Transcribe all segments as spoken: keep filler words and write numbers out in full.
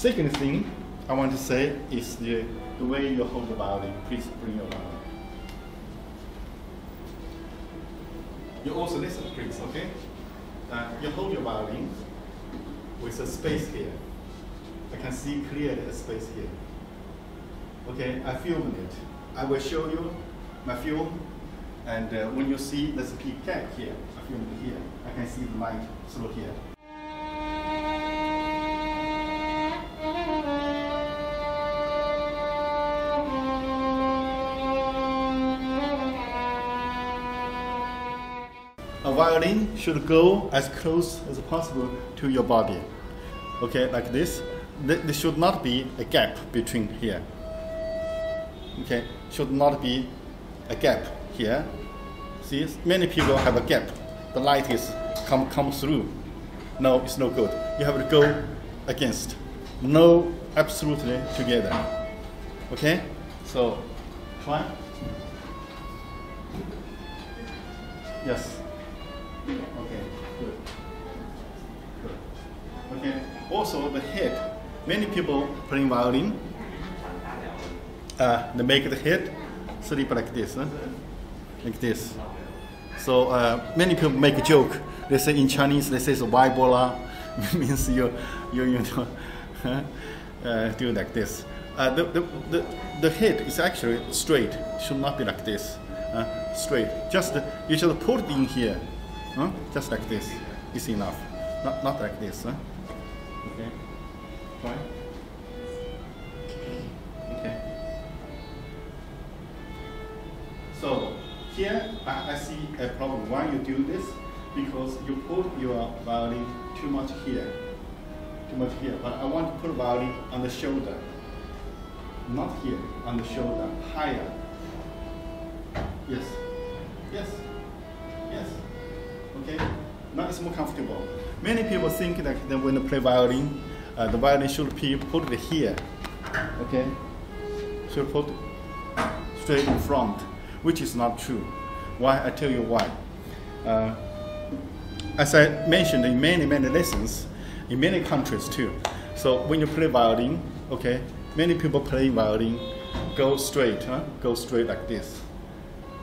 Second thing I want to say is the, the way you hold the violin. Please bring your violin. You also listen, please, okay? Uh, you hold your violin with a space here. I can see clearly a space here. Okay, I filmed it. I will show you my film, and uh, when you see there's a peak gap here, I filmed it here. I can see the light through here. A violin should go as close as possible to your body, okay, like this. There should not be a gap between here, okay, should not be a gap here. See, many people have a gap, the light is come, come through. No, it's no good. You have to go against, no, absolutely together, okay, so try, yes. Okay, good. Good. Okay. Also, the head. Many people playing violin, uh, they make the head sleep like this, huh? Like this. So uh, many people make a joke. They say in Chinese, they say it's wai bola, means you, you, you know, uh, do like this. Uh, the, the the the head is actually straight. Should not be like this. Uh, straight. Just uh, you should put it in here. Huh? Just like this is enough. Not not like this. Huh? Okay. Try. Okay. So here I, I see a problem. Why you do this? Because you put your violin too much here, too much here. But I want to put violin on the shoulder, not here, on the shoulder, higher. Yes. Yes. Yes. Okay, now it's more comfortable. Many people think that when they play violin, uh, the violin should be put here, okay? Should put straight in front, which is not true. Why? I tell you why. Uh, as I mentioned in many, many lessons, in many countries too. So when you play violin, okay, many people playing violin go straight, huh? Go straight like this.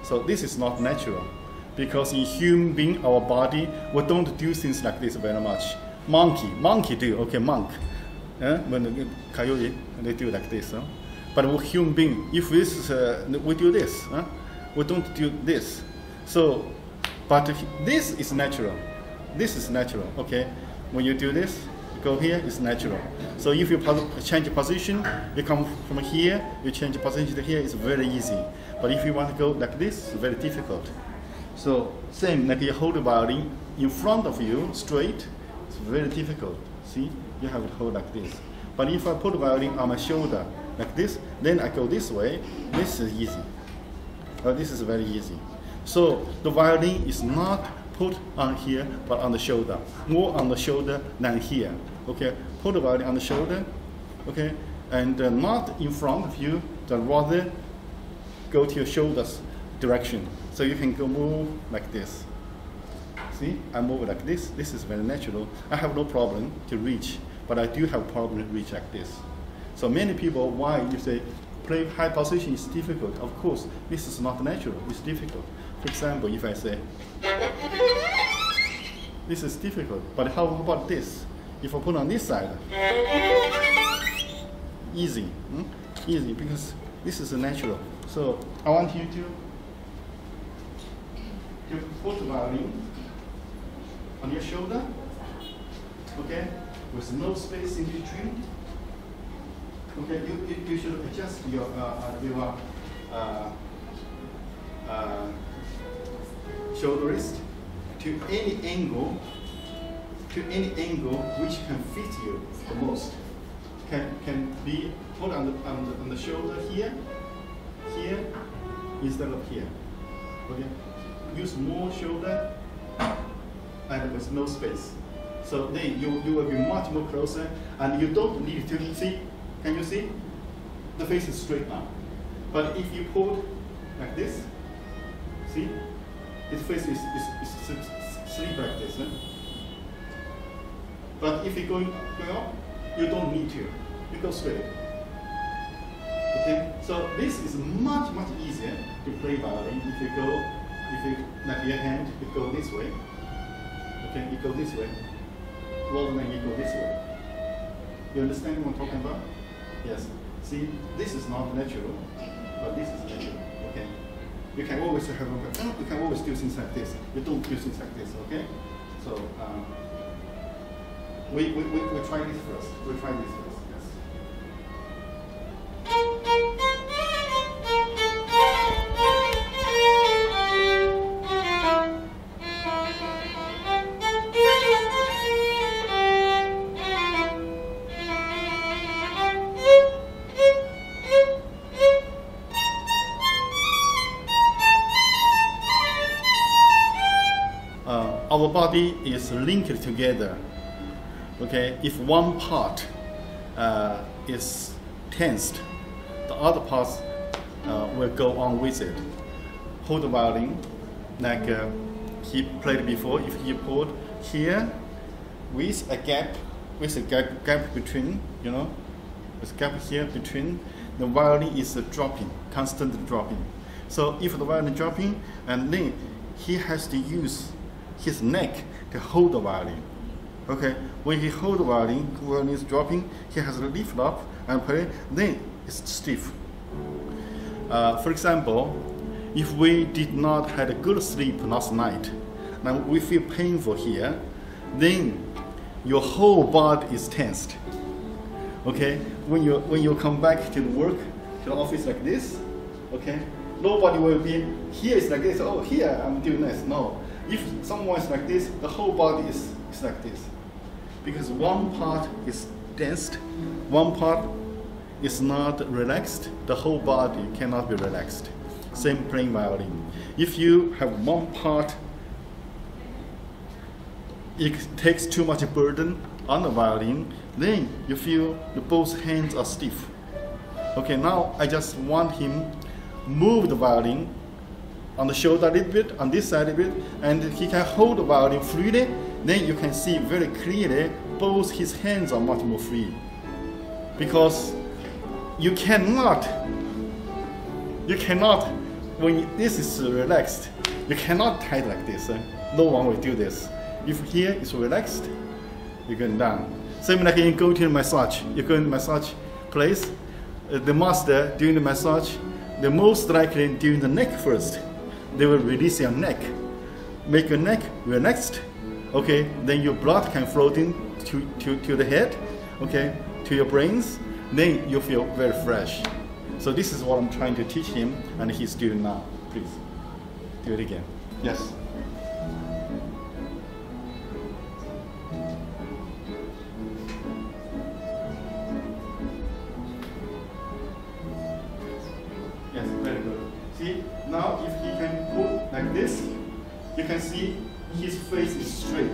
So this is not natural. Because in human being, our body, we don't do things like this very much. Monkey, monkey do, okay, monk. Eh? When the coyote, they do like this. Huh? But we human being, if this is, uh, we do this, huh? We don't do this. So, but this is natural. This is natural, okay? When you do this, you go here, it's natural. So if you change position, you come from here, you change position to here, it's very easy. But if you want to go like this, it's very difficult. So same, like you hold the violin in front of you, straight, it's very difficult, see? You have to hold like this. But if I put the violin on my shoulder, like this, then I go this way, this is easy. Uh, this is very easy. So the violin is not put on here, but on the shoulder. More on the shoulder than here, okay? Put the violin on the shoulder, okay? And uh, not in front of you, but rather go to your shoulders direction. So you can go move like this. See, I move like this. This is very natural. I have no problem to reach, but I do have problem to reach like this. So many people, why you say play high position is difficult? Of course, this is not natural. It's difficult. For example, if I say, this is difficult, but how about this? If I put on this side, easy, hmm? Easy, because this is natural. So I want you to You put the violin on your shoulder, okay, with no space in between. Okay, you, you, you should adjust your, uh, your uh, uh, shoulder wrist to any angle, to any angle which can fit you the most. Can, can be put on the, on, the, on the shoulder here, here, instead of here, okay? Use more shoulder and with no space. So then you, you will be much more closer and you don't need to see. Can you see? The face is straight now. But if you pull like this, see? His face is, is, is, is straight like this. Eh? But if you go up, you don't need to. little square. Okay, so this is much much easier to play violin. If you go, if you like your hand, you go this way. Okay, you go this way. Rather than you go this way. You understand what I'm talking about? Yes. See, this is not natural, but this is natural. Okay. You can always have a, you can always do things like this. You don't do things like this. Okay. So um, we we we we'll try this first. We we'll try this first. Our body is linked together. Okay, if one part uh, is tensed, the other parts uh, will go on with it. Hold the violin, like uh, he played before. If he pulled here, with a gap, with a gap, gap between, you know, with a gap here between, the violin is uh, dropping, constantly dropping. So if the violin is dropping, and then he has to use his neck to hold the violin. Okay, when he hold the violin, when it's dropping, he has to lift up and play, then it's stiff. Uh, for example, if we did not had a good sleep last night, and we feel painful here, then your whole body is tensed. Okay, when you, when you come back to the work, to the office like this, okay, nobody will be, here is like this, oh, here I'm doing this, no. If someone is like this, the whole body is, is like this. Because one part is tensed, one part is not relaxed, the whole body cannot be relaxed. Same playing violin. If you have one part, it takes too much burden on the violin, then you feel that both hands are stiff. Okay, now I just want him move the violin on the shoulder a little bit, on this side a little bit, and he can hold the violin freely, then you can see very clearly both his hands are much more free. Because you cannot, you cannot, when this is relaxed, you cannot tie like this. Eh? No one will do this. If here is relaxed, you're going down. Same like you go to the massage, you go to the massage place, the master doing the massage, the most likely doing the neck first. They will release your neck, make your neck relaxed. Okay, then your blood can flow in to, to, to the head, okay, to your brains. Then you feel very fresh. So this is what I'm trying to teach him, and he's doing now. Please, do it again. Yes. Yes, very good. See, now if he can put like this, you can see his face is straight.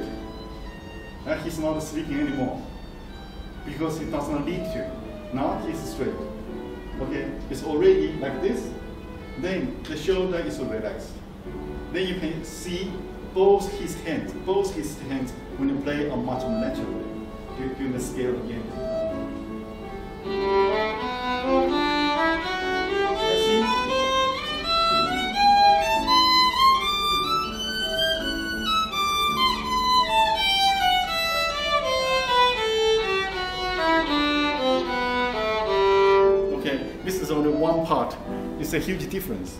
And he's not sleeping anymore. Because he doesn't need to. Now he's straight. Okay, it's already like this. Then the shoulder is relaxed. Then you can see both his hands. Both his hands when you play are much more natural. Do, do the scale again. This is only one part. It's a huge difference.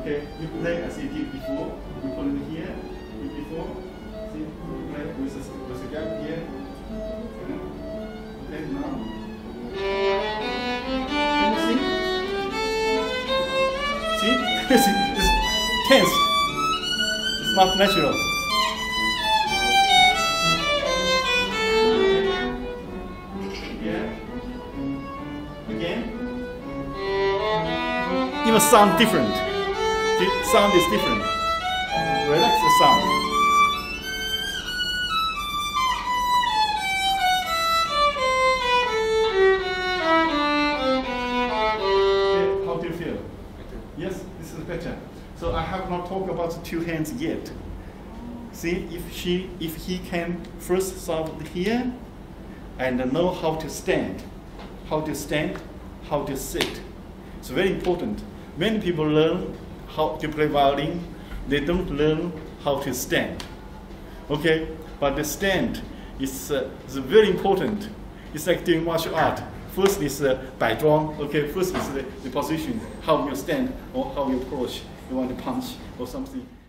Okay, you play as you did before. You put it here, you before. See, you play with a, with a gap here. Okay, now. Can you see? See? It's tense. It's not natural. Yeah. Again. Even sound different. The sound is different. Relax the sound. Okay, how do you feel? Better. Yes, this is better. So I have not talked about the two hands yet. See if she, if he can first start here, and know how to stand. how do you stand, how do you sit. It's very important. When people learn how to play violin, they don't learn how to stand. Okay, but the stand is, uh, is very important. It's like doing martial art. First is uh, bai zhuang. Okay, first is the, the position, how you stand or how you approach. You want to punch or something.